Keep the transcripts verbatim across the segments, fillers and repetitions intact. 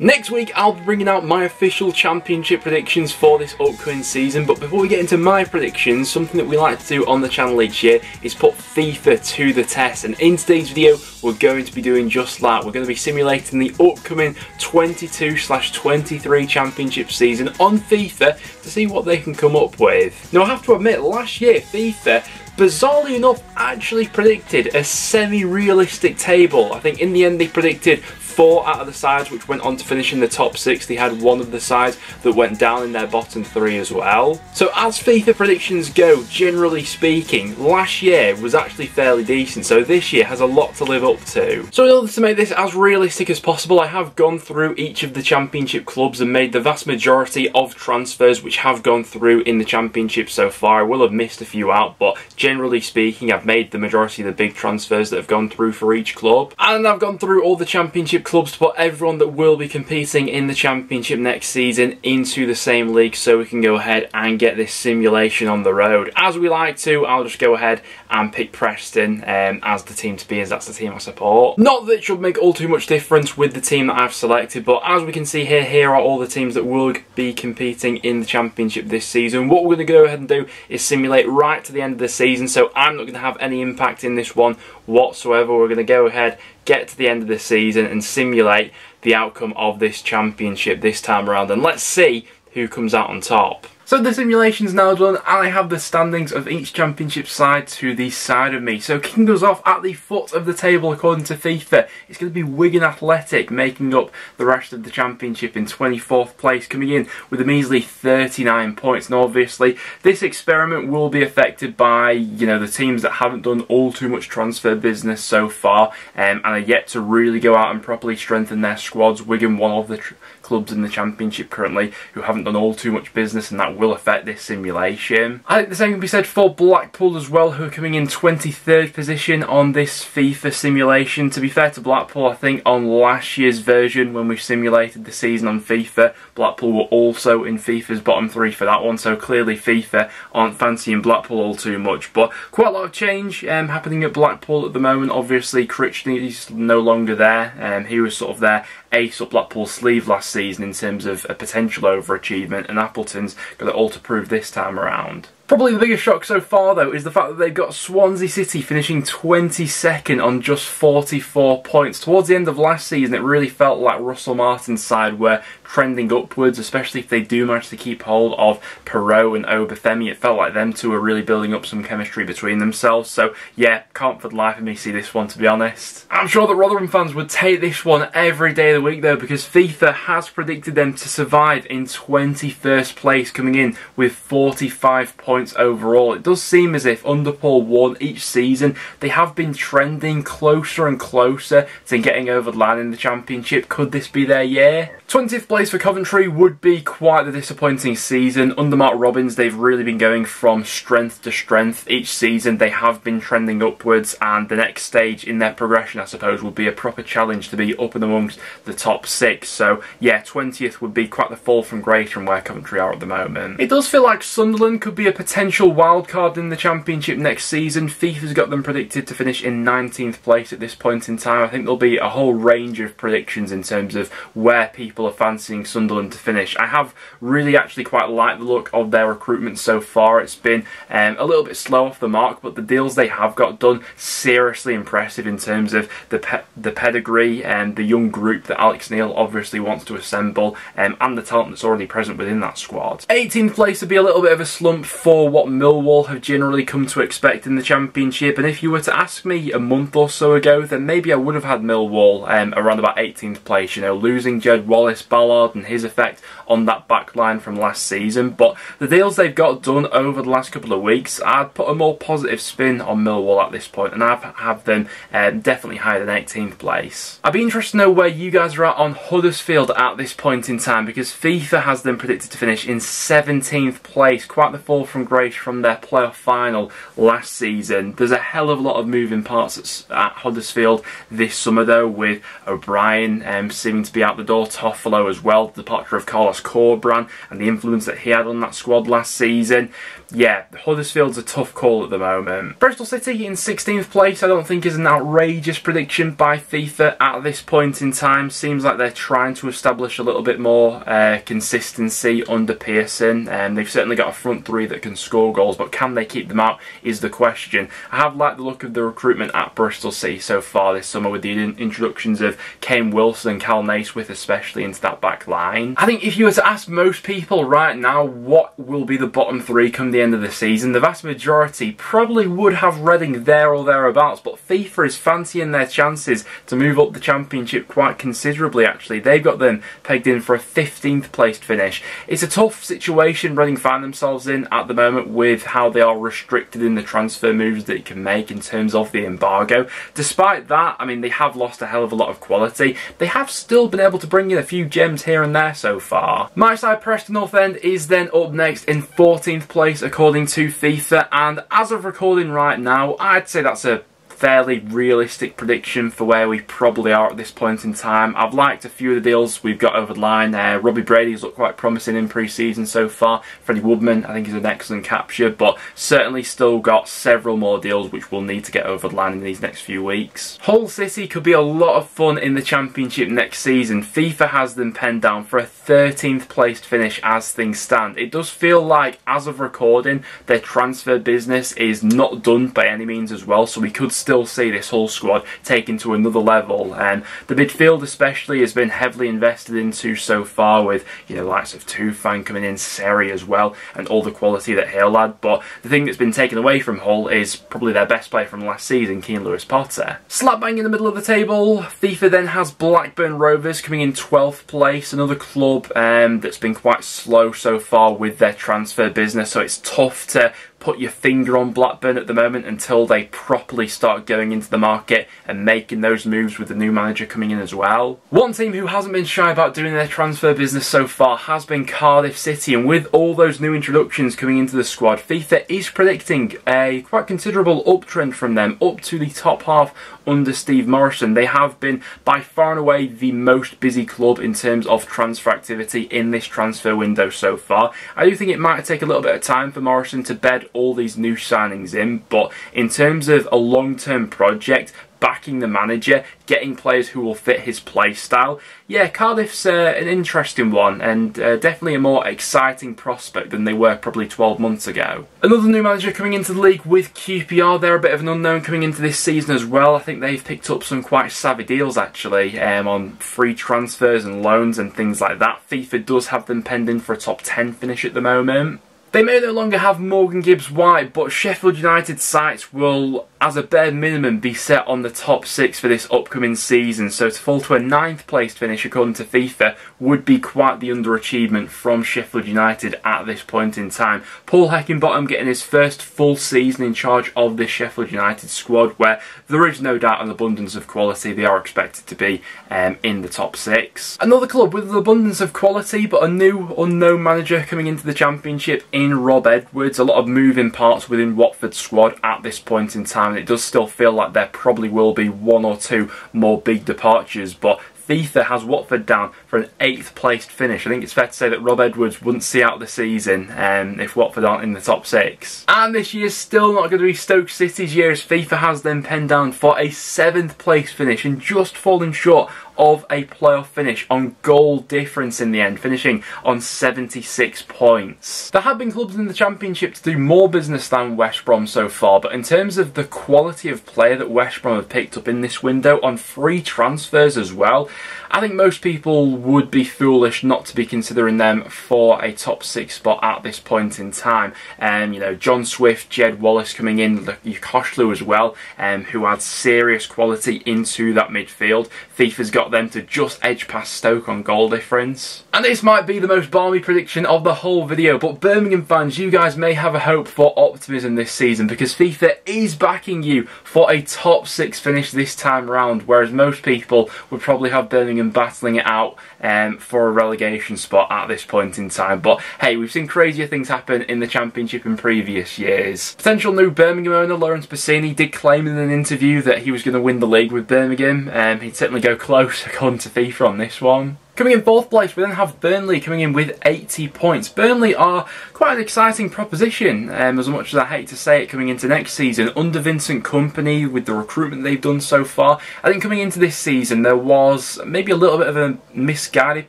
Next week I'll be bringing out my official championship predictions for this upcoming season, but before we get into my predictions, something that we like to do on the channel each year is put FIFA to the test, and in today's video we're going to be doing just that. We're going to be simulating the upcoming twenty-two twenty-three championship season on FIFA to see what they can come up with. Now I have to admit, last year FIFA bizarrely enough actually predicted a semi-realistic table. I think in the end they predicted four out of the sides which went on to finish in the top six. They had one of the sides that went down in their bottom three as well. So as FIFA predictions go, generally speaking, last year was actually fairly decent, so this year has a lot to live up to. So in order to make this as realistic as possible, I have gone through each of the championship clubs and made the vast majority of transfers which have gone through in the championship so far. I will have missed a few out, but generally speaking I've made the majority of the big transfers that have gone through for each club. And I've gone through all the championship clubs to put everyone that will be competing in the championship next season into the same league so we can go ahead and get this simulation on the road. As we like to, I'll just go ahead and pick Preston um, as the team to be, as that's the team I support. Not that it should make all too much difference with the team that I've selected, but as we can see here, here are all the teams that will be competing in the championship this season. What we're going to go ahead and do is simulate right to the end of the season, so I'm not going to have any impact in this one whatsoever. We're going to go ahead, get to the end of the season and simulate the outcome of this championship this time around, and let's see who comes out on top. So the simulation's now done and I have the standings of each championship side to the side of me. So kicking us off at the foot of the table according to FIFA, it's going to be Wigan Athletic making up the rest of the championship in twenty-fourth place, coming in with a measly thirty-nine points. Now obviously this experiment will be affected by, you know, the teams that haven't done all too much transfer business so far um, and are yet to really go out and properly strengthen their squads. Wigan, one of the tr clubs in the championship currently who haven't done all too much business, and that will affect this simulation. I think the same can be said for Blackpool as well, who are coming in twenty-third position on this FIFA simulation. To be fair to Blackpool, I think on last year's version when we simulated the season on FIFA, Blackpool were also in FIFA's bottom three for that one, so clearly FIFA aren't fancying Blackpool all too much. But quite a lot of change um, happening at Blackpool at the moment. Obviously Crichton is no longer there, um, he was sort of their ace up Blackpool's sleeve last season in terms of a potential overachievement, and Appleton's got it all to prove this time around. Probably the biggest shock so far though is the fact that they've got Swansea City finishing twenty-second on just forty-four points. Towards the end of last season it really felt like Russell Martin's side were trending upwards, especially if they do manage to keep hold of Perot and Obafemi. It felt like them two were really building up some chemistry between themselves, so yeah, can't for the life of me see this one, to be honest. I'm sure that Rotherham fans would take this one every day of the week though, because FIFA has predicted them to survive in twenty-first place, coming in with forty-five points overall. It does seem as if under Paul Warren each season they have been trending closer and closer to getting over the line in the championship. Could this be their year? twentieth place for Coventry would be quite the disappointing season. Under Mark Robbins they've really been going from strength to strength. Each season they have been trending upwards, and the next stage in their progression I suppose would be a proper challenge to be up and amongst the top six. So yeah, twentieth would be quite the fall from grace from where Coventry are at the moment. It does feel like Sunderland could be a potential wildcard in the championship next season. FIFA's got them predicted to finish in nineteenth place at this point in time. I think there'll be a whole range of predictions in terms of where people are fancying Sunderland to finish. I have really actually quite liked the look of their recruitment so far. It's been um, a little bit slow off the mark, but the deals they have got done, seriously impressive in terms of the pe the pedigree and the young group that Alex Neil obviously wants to assemble, um, and the talent that's already present within that squad. eighteenth place would be a little bit of a slump for what Millwall have generally come to expect in the championship, and if you were to ask me a month or so ago, then maybe I would have had Millwall um, around about eighteenth place, you know, losing Jed Wallace, Ballard and his effect on that back line from last season. But the deals they've got done over the last couple of weeks, I'd put a more positive spin on Millwall at this point, and I'd have them um, definitely higher than eighteenth place. I'd be interested to know where you guys are at on Huddersfield at this point in time, because FIFA has them predicted to finish in seventeenth place, quite the fall from some grace from their playoff final last season. There's a hell of a lot of moving parts at, at Huddersfield this summer though, with O'Brien um, seeming to be out the door, Toffolo as well, the departure of Carlos Corbran and the influence that he had on that squad last season. Yeah, Huddersfield's a tough call at the moment. Bristol City in sixteenth place I don't think is an outrageous prediction by FIFA at this point in time. Seems like they're trying to establish a little bit more uh, consistency under Pearson, and um, they've certainly got a front three that can score goals, but can they keep them out is the question. I have liked the look of the recruitment at Bristol City so far this summer, with the in introductions of Kane Wilson and Cal Naismith especially into that back line. I think if you were to ask most people right now what will be the bottom three come the end of the season, the vast majority probably would have Reading there or thereabouts, but FIFA is fancying their chances to move up the championship quite considerably actually. They've got them pegged in for a fifteenth placed finish. It's a tough situation Reading find themselves in at the moment, with how they are restricted in the transfer moves that it can make in terms of the embargo. Despite that, I mean, they have lost a hell of a lot of quality. They have still been able to bring in a few gems here and there so far. My side, Preston North End, is then up next in fourteenth place according to FIFA, and as of recording right now, I'd say that's a fairly realistic prediction for where we probably are at this point in time. I've liked a few of the deals we've got over the line. Uh, Robbie Brady has looked quite promising in pre-season so far. Freddie Woodman I think is an excellent capture, but certainly still got several more deals which we'll need to get over the line in these next few weeks. Hull City could be a lot of fun in the Championship next season. FIFA has them penned down for a thirteenth placed finish as things stand. It does feel like, as of recording, their transfer business is not done by any means as well, so we could still still see this whole squad taken to another level. And um, the midfield especially has been heavily invested into so far, with, you know, likes of Tufan coming in, Seri as well, and all the quality that he'll add. But the thing that's been taken away from Hull is probably their best player from last season, Keane Lewis Potter. Slap bang in the middle of the table, FIFA then has Blackburn Rovers coming in twelfth place, another club um, that's been quite slow so far with their transfer business, so it's tough to put your finger on Blackburn at the moment until they properly start going into the market and making those moves with the new manager coming in as well. One team who hasn't been shy about doing their transfer business so far has been Cardiff City, and with all those new introductions coming into the squad, FIFA is predicting a quite considerable uptrend from them up to the top half under Steve Morrison. They have been by far and away the most busy club in terms of transfer activity in this transfer window so far. I do think it might take a little bit of time for Morrison to bed all these new signings in, but in terms of a long-term project, backing the manager, getting players who will fit his play style, yeah, Cardiff's uh, an interesting one, and uh, definitely a more exciting prospect than they were probably twelve months ago. Another new manager coming into the league with Q P R. They're a bit of an unknown coming into this season as well. I think they've picked up some quite savvy deals actually, um, on free transfers and loans and things like that. FIFA does have them pending for a top ten finish at the moment. They may no longer have Morgan Gibbs-White, but Sheffield United sites will, as a bare minimum, be set on the top six for this upcoming season, so to fall to a ninth placed finish according to FIFA would be quite the underachievement from Sheffield United at this point in time. Paul Heckingbottom getting his first full season in charge of this Sheffield United squad, where there is no doubt an abundance of quality. They are expected to be um, in the top six. Another club with an abundance of quality, but a new unknown manager coming into the Championship in Rob Edwards. A lot of moving parts within Watford's squad at this point in time. It does still feel like there probably will be one or two more big departures, but FIFA has Watford down for an eighth placed finish. I think it's fair to say that Rob Edwards wouldn't see out the season um, if Watford aren't in the top six. And this year's still not going to be Stoke City's year, as FIFA has them penned down for a seventh place finish, and just falling short of a playoff finish on goal difference in the end, finishing on seventy-six points. There have been clubs in the Championship to do more business than West Brom so far, but in terms of the quality of player that West Brom have picked up in this window on free transfers as well, I think most people would be foolish not to be considering them for a top six spot at this point in time. And um, you know, John Swift, Jed Wallace coming in, Yukoshlu as well, um, who adds serious quality into that midfield. FIFA's got them to just edge past Stoke on goal difference. And this might be the most balmy prediction of the whole video, but Birmingham fans, you guys may have a hope for optimism this season, because FIFA is backing you for a top six finish this time round, whereas most people would probably have Birmingham battling it out um, for a relegation spot at this point in time. But hey, we've seen crazier things happen in the Championship in previous years. Potential new Birmingham owner Lawrence Bassini did claim in an interview that he was going to win the league with Birmingham, and um, he'd certainly go close according to FIFA on this one. Coming in fourth place, we then have Burnley coming in with eighty points. Burnley are quite an exciting proposition, um, as much as I hate to say it, coming into next season. Under Vincent Kompany, with the recruitment they've done so far, I think coming into this season there was maybe a little bit of a misguided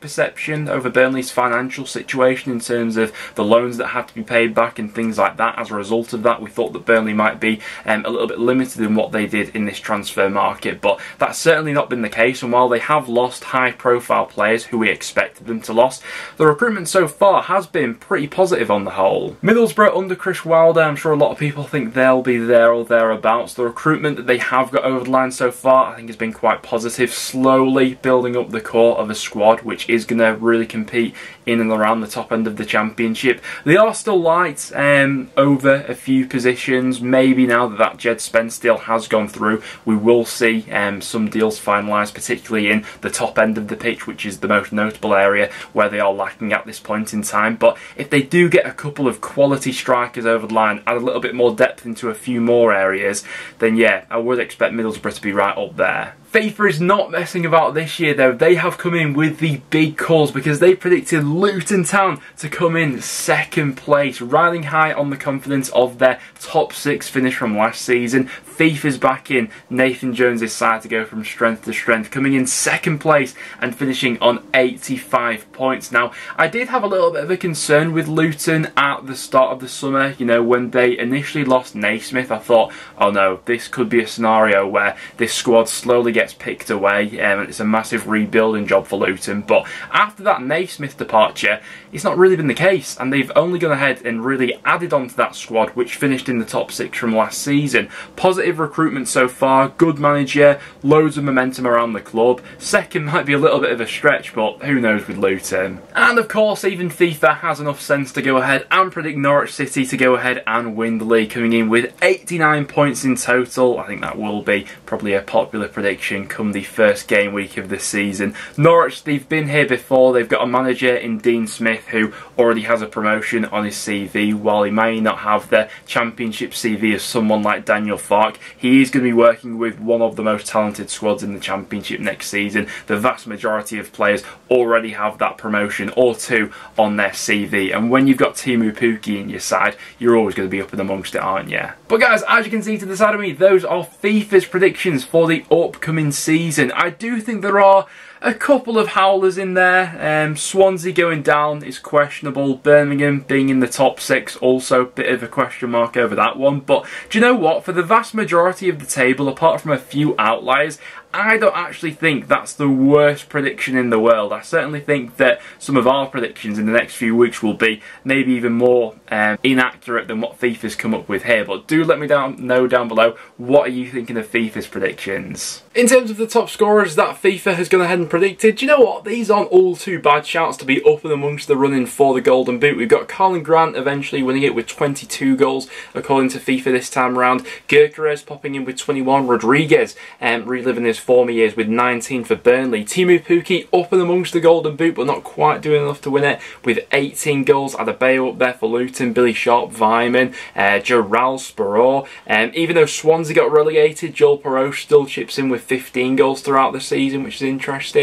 perception over Burnley's financial situation in terms of the loans that had to be paid back and things like that. As a result of that, we thought that Burnley might be um, a little bit limited in what they did in this transfer market, but that's certainly not been the case. And while they have lost high-profile players who we expected them to lose, the recruitment so far has been pretty positive on the whole. Middlesbrough under Chris Wilder, I'm sure a lot of people think they'll be there or thereabouts. The recruitment that they have got over the line so far I think has been quite positive, slowly building up the core of a squad which is going to really compete in and around the top end of the Championship. They are still light um, over a few positions. Maybe now that that Jed Spence deal has gone through, we will see um, some deals finalised, particularly in the top end of the pitch, which is the the most notable area where they are lacking at this point in time. But if they do get a couple of quality strikers over the line, add a little bit more depth into a few more areas, then yeah, I would expect Middlesbrough to be right up there. FIFA is not messing about this year though. They have come in with the big calls, because they predicted Luton Town to come in second place, riding high on the confidence of their top six finish from last season. FIFA's backing Nathan Jones' side to go from strength to strength, coming in second place and finishing on eighty-five points. Now, I did have a little bit of a concern with Luton at the start of the summer. You know, when they initially lost Naismith, I thought, oh no, this could be a scenario where this squad slowly gets picked away, um, and it's a massive rebuilding job for Luton. But after that Naismith departure, it's not really been the case, and they've only gone ahead and really added on to that squad, which finished in the top six from last season. Positive recruitment so far, good manager, loads of momentum around the club. Second might be a little bit of a stretch, but who knows with Luton. And of course, even FIFA has enough sense to go ahead and predict Norwich City to go ahead and win the league, coming in with eighty-nine points in total. I think that will be probably a popular prediction come the first game week of the season. Norwich, they've been here before. They've got a manager in Dean Smith who already has a promotion on his C V. While he may not have the Championship C V as someone like Daniel Farke, he is going to be working with one of the most talented squads in the Championship next season. The vast majority of players already have that promotion or two on their C V, and when you've got Timu Pukki in your side, you're always going to be up and amongst it, aren't you? But guys, as you can see to the side of me, those are FIFA's predictions for the upcoming in season. I do think there are a couple of howlers in there. Um, Swansea going down is questionable. Birmingham being in the top six, also a bit of a question mark over that one. But do you know what? For the vast majority of the table, apart from a few outliers, I don't actually think that's the worst prediction in the world. I certainly think that some of our predictions in the next few weeks will be maybe even more um, inaccurate than what FIFA's come up with here. But do let me down, know down below, what are you thinking of FIFA's predictions? In terms of the top scorers that FIFA has gone ahead and predicted, do you know what? These aren't all too bad shouts to be up and amongst the running for the Golden Boot. We've got Carlin Grant eventually winning it with twenty-two goals, according to FIFA this time round. Gyökeres popping in with twenty-one. Rodriguez um, reliving his former years with nineteen for Burnley. Timu Pukki up and amongst the Golden Boot, but not quite doing enough to win it, with eighteen goals. Adebayo up there for Luton. Billy Sharp, Vyman, uh, Gerald Sparrow. Um, even though Swansea got relegated, Joel Perot still chips in with fifteen goals throughout the season, which is interesting.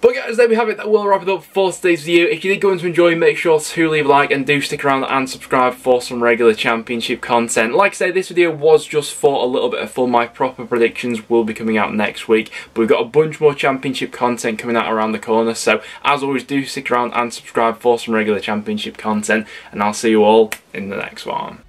But guys, there we have it. That will wrap it up for today's video. If you did go on to enjoy, make sure to leave a like, and do stick around and subscribe for some regular Championship content. Like I say, this video was just for a little bit of fun. My proper predictions will be coming out next week, but we've got a bunch more Championship content coming out around the corner. So as always, do stick around and subscribe for some regular Championship content, and I'll see you all in the next one.